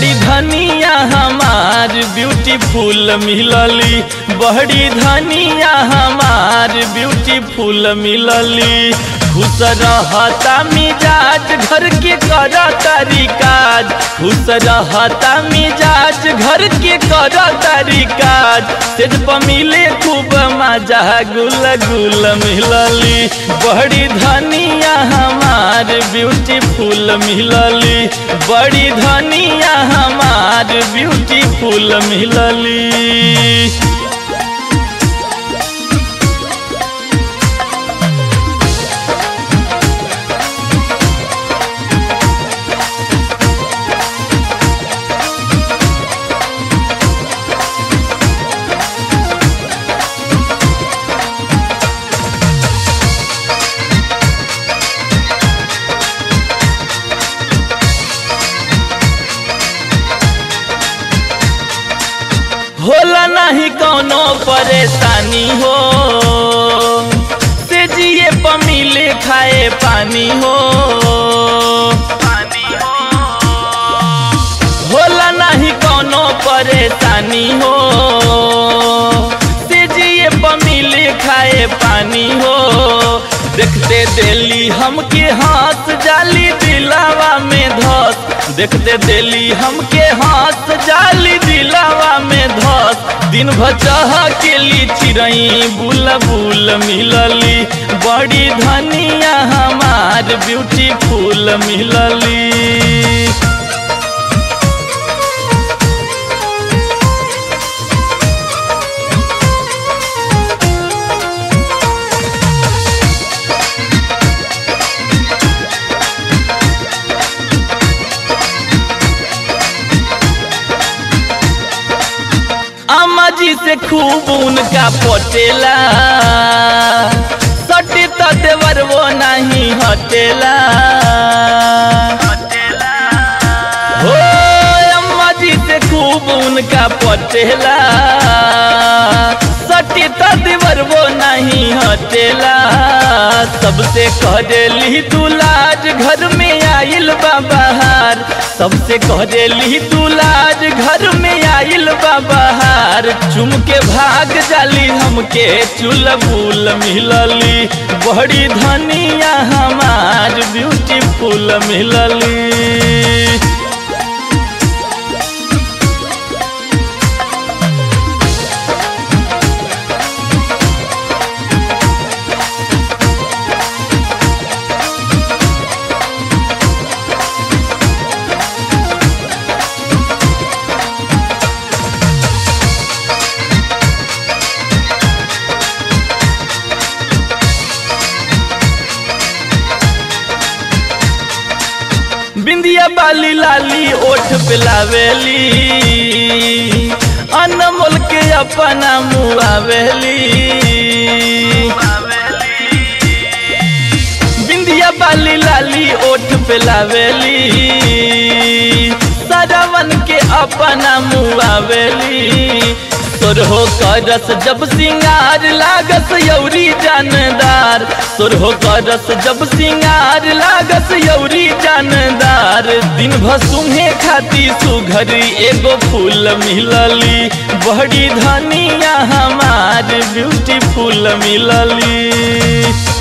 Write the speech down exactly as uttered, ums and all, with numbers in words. बड़ी धनिया हमार ब्यूटीफुल मिलली, बड़ी धनिया हमार ब्यूटीफुल मिलली। खुश रहता मिजाज घर के करा तारी काज, खुश रहता मिजाज घर के करा तारी काज। सिर्फ मिले खूब मजा गुल गुल मिलली, बड़ी धनिया हमार ब्यूटीफुल मिलली, बड़ी धनिया हमार ब्यूटीफुल मिलली। होला नहीं कौनो परेशानी हो, से जिए प मिले खाए पानी हो, पानी हो। होला नहीं कौनो परेशानी हो, से जिए प मिले खाए पानी हो। देखते दिली हमके हाथ जाली दिलावा में धस, देखते दिली हमके हाथ जाली दिलावा में धस। दिन भर के लिए चिड़ई बुलबुल मिलली, बड़ी धनिया हमार ब्यूटीफुल मिलली। अम्मा जी से खूब उनका पटेला, सटी तो देवर वो नहीं हटेला। हो अम्मा जी से खूब उनका पटेला, सटी तो देवर वो नहीं हटेला। सबसे कह देली तू लाज घर में आइल बा बहार, सबसे कह देली तू लाज घर में आइल बा बहार। चुम के भाग जाली हमके चुलबुल मिलली, बड़ी धनिया हमार ब्यूटीफुल मिलली। बिंदिया बाली लाली ओठ पिलावेली, अनमोल के अपना मुआवेली। बिंदिया बाली लाली ओठ पिलावेली, सदावन के अपना मुआवेली। सोरहो का रस जब सिंगार लागस यौरी जानदार, सोरहो का रस जब सिंगार लागस यौरी जानदार। दिन भर सुहे खाती सुघरी एगो फूल मिलली, बड़ी धनिया हमार ब्यूटीफुल मिलली।